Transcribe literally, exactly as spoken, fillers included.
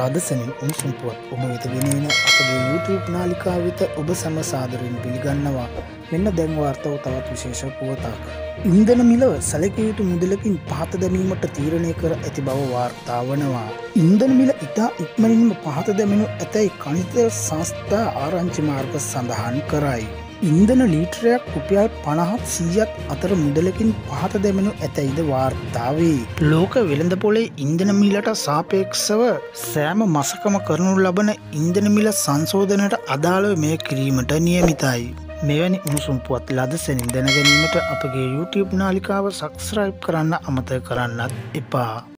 ලදසනින් උණුසුම් පුවත් ඔබ වෙත ගෙනෙන අපගේ YouTube නාලිකාව වෙත ඔබ සැම සාදරයෙන් පිළිගන්නවා. මෙන්න දැන් වාර්තාව තවත් විශේෂ පුවතක්. ඉන්ධන මිලව සැලකිය යුතු මුදලකින් පහත දැමීමට තීරණය කර ඇති බව වාර්තා වනවා. ඉන්ධන මිල ඉතා ඉක්මනින්ම පහත දැමෙනු ඇතැයි කණිත සංස්ථා ආරංචි මාර්ග සඳහන් කරයි. ඉන්ධන ලීටරයක් රුපියල් පනහත් සීයක් අතර මුදලකින් පහත දැමෙනු ඇතැයිද වාර්තාවේ. ලෝක වෙළඳ පොලේ ඉන්ධන මිලට සාපේක්ෂව සෑම මසකම කරනු ලබන ඉන්ධන මිල සංශෝධනයට අදාළව මේ කිරීමට නියමිතයි. මෙවැනි උණුසුම් පුවත් ලදසැනින් දැනගැනීමට අපගේ YouTube නාලිකාව සබ්ස්ක්‍රයිබ් කරන්න අමතක කරන්නත් එපා.